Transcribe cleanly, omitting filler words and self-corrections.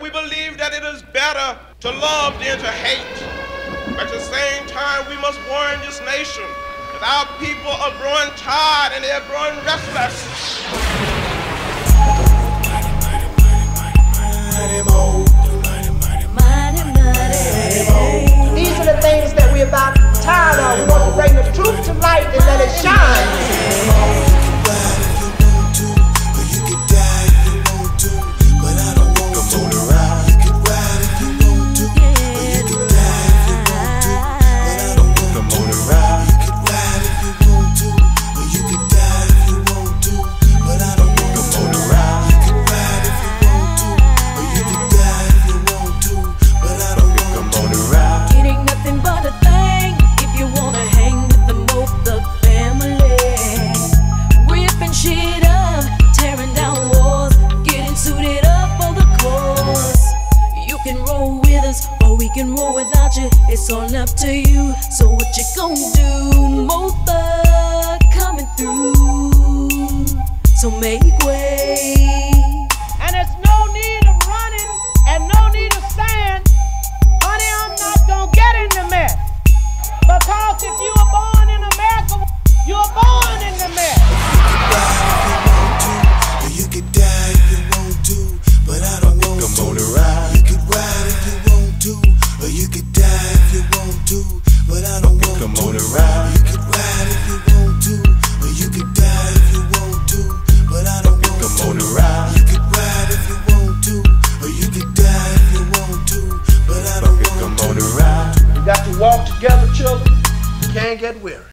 We believe that it is better to love than to hate. At the same time, we must warn this nation that our people are growing tired and they are growing restless. Can roll without you, it's all up to you. So what you gon' do? Mopa coming through, so make way.